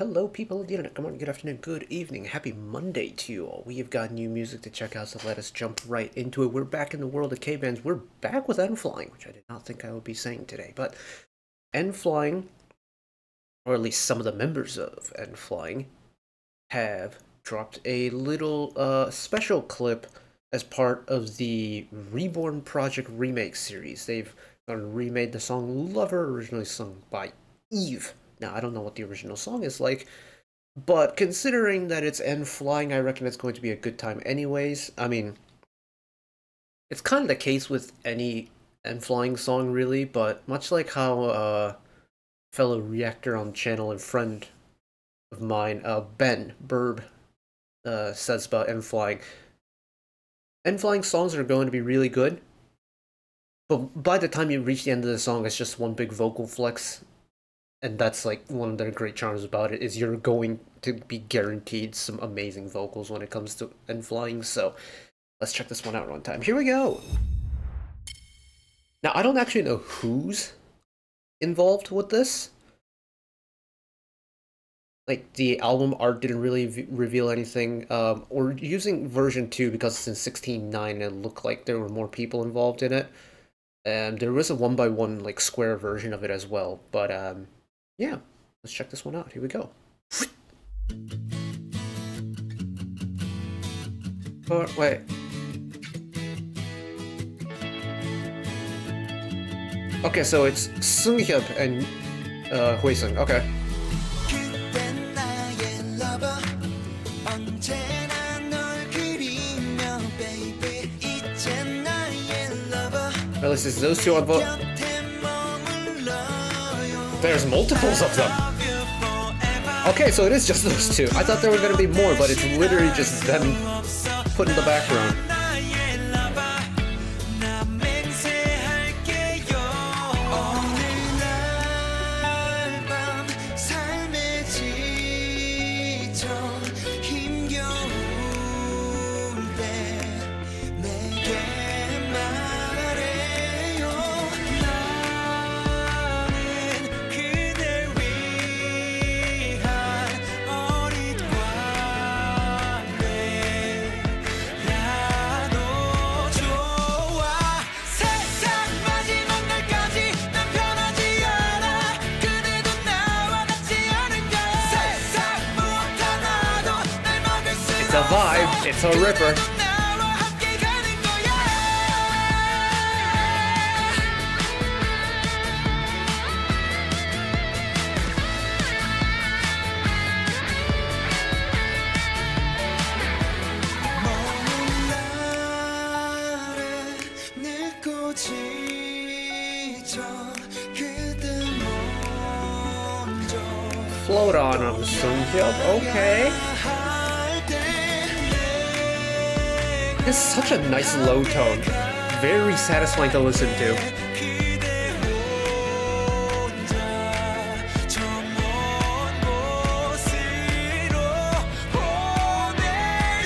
Hello people of the internet, come on, good afternoon, good evening, happy Monday to you all. We have got new music to check out, so let us jump right into it. We're back in the world of K-Bands. We're back with N-Flying, which I did not think I would be saying today, but N-Flying, or at least some of the members of N-Flying, have dropped a little special clip as part of the Reborn Project remake series. They've remade the song Lover, originally sung by Eve. Now, I don't know what the original song is like, but considering that it's N-Flying, I reckon it's going to be a good time anyways. I mean, it's kind of the case with any N-Flying song, really, but much like how fellow reactor on the channel and friend of mine, Ben Burb, says about N-Flying, N-Flying songs are going to be really good, but by the time you reach the end of the song, it's just one big vocal flex. And that's like one of their great charms about it, is you're going to be guaranteed some amazing vocals when it comes to N-Flying. So let's check this one out one time. Here we go. Now, I don't actually know who's involved with this. Like, the album art didn't really reveal anything. We're using version 2 because it's in 16:9 and it looked like there were more people involved in it. And there was a 1x1 like square version of it as well. But yeah, let's check this one out. Here we go. Oh, wait. Okay, so it's Soohyeop and Hweseung. Okay. Or at least it's those two on both. There's multiples of them. Okay, so it is just those two. I thought there were going to be more, but it's literally just them put in the background. It's a vibe, it's a ripper. Float on them, Soohyeop, okay. It's such a nice low tone, very satisfying to listen to.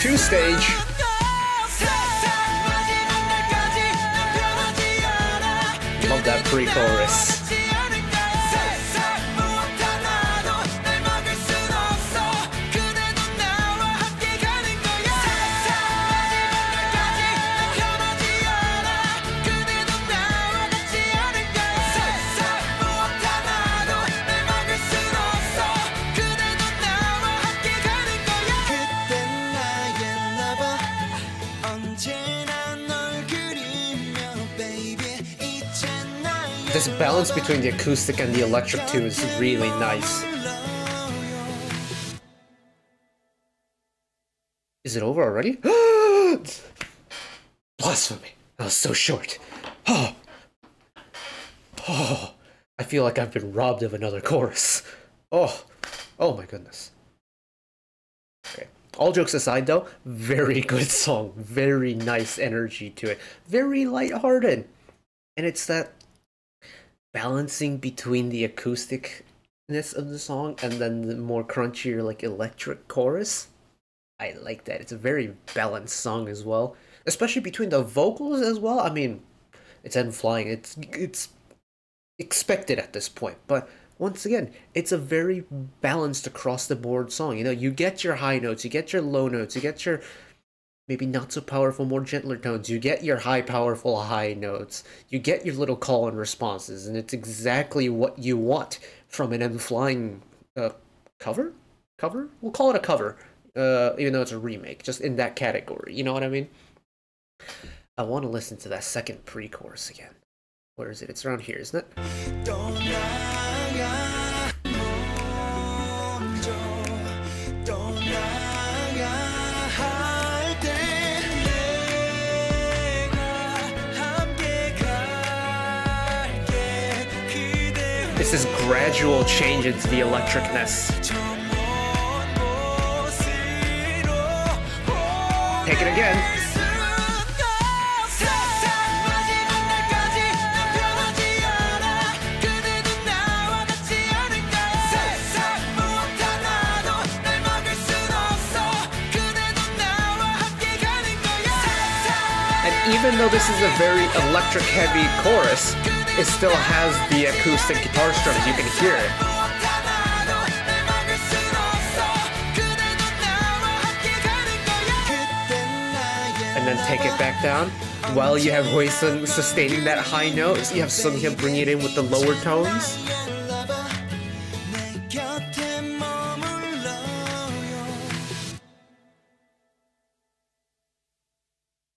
Two stage. Love that pre-chorus. This balance between the acoustic and the electric too is really nice. Is it over already? Blasphemy! That was so short. Oh. Oh. I feel like I've been robbed of another chorus. Oh. Oh my goodness. Okay. All jokes aside though, very good song. Very nice energy to it. Very lighthearted. And it's that balancing between the acousticness of the song and then the more crunchier, like, electric chorus. I like that. It's a very balanced song as well, especially between the vocals as well. I mean, it's N-Flying. It's expected at this point, but once again, it's a very balanced across the board song. You know, you get your high notes, you get your low notes, you get your maybe not so powerful, more gentler tones, you get your high powerful high notes, you get your little call and responses, and it's exactly what you want from an N-Flying cover? We'll call it a cover, even though it's a remake, just in that category, you know what I mean? I want to listen to that second pre-chorus again. Where is it? It's around here, isn't it? It's this gradual change into the electricness. Take it again. And even though this is a very electric heavy chorus, it still has the acoustic guitar strums, you can hear it. And then take it back down. While you have Hweseung sustaining that high note, you have Soohyeop bringing it in with the lower tones.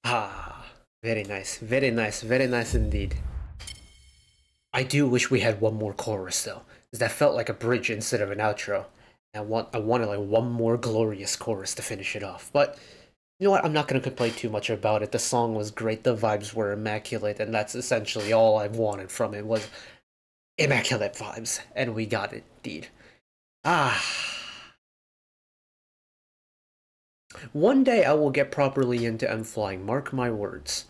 Ah, very nice, very nice, very nice indeed. I do wish we had one more chorus though, because that felt like a bridge instead of an outro. And I wanted like one more glorious chorus to finish it off. But you know what? I'm not gonna complain too much about it. The song was great, the vibes were immaculate, and that's essentially all I've wanted from it was immaculate vibes, and we got it indeed. Ah. One day I will get properly into N-Flying, mark my words.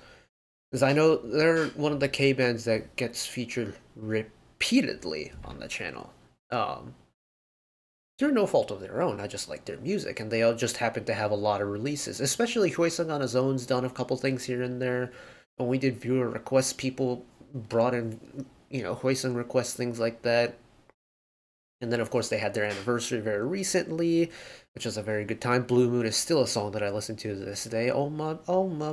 Because I know they're one of the K-bands that gets featured repeatedly on the channel. They're no fault of their own, I just like their music, and they all just happen to have a lot of releases. Especially Hweseung on his own's done a couple things here and there. When we did viewer requests, people brought in, you know, Hweseung requests, things like that. And then, of course, they had their anniversary very recently, which was a very good time. Blue Moon is still a song that I listen to this day. Oh my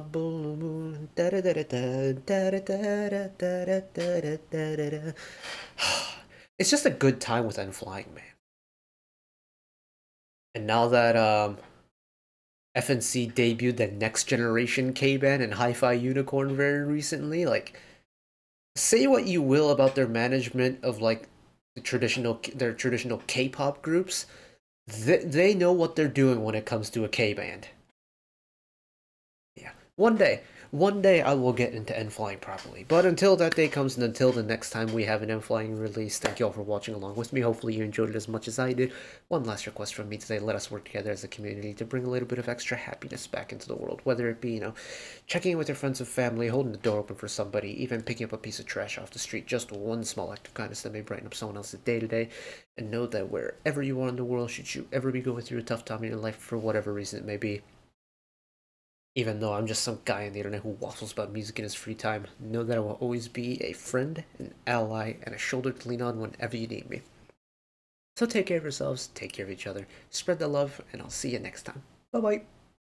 blue moon. Da da da da da da da da da da da da. It's just a good time with N-Flying, man. And now that FNC debuted the Next Generation K-Band and Hi-Fi Unicorn very recently, like, say what you will about their management of, like, their traditional K-pop groups, they know what they're doing when it comes to a K-band. Yeah, one day I will get into N-Flying properly. But until that day comes and until the next time we have an N-Flying release, thank you all for watching along with me. Hopefully you enjoyed it as much as I did. One last request from me today: let us work together as a community to bring a little bit of extra happiness back into the world, whether it be, you know, checking in with your friends and family, holding the door open for somebody, even picking up a piece of trash off the street. Just one small act of kindness that may brighten up someone else's day to day. And know that wherever you are in the world, should you ever be going through a tough time in your life for whatever reason it may be, even though I'm just some guy on the internet who waffles about music in his free time, know that I will always be a friend, an ally, and a shoulder to lean on whenever you need me. So take care of yourselves, take care of each other, spread the love, and I'll see you next time. Bye-bye.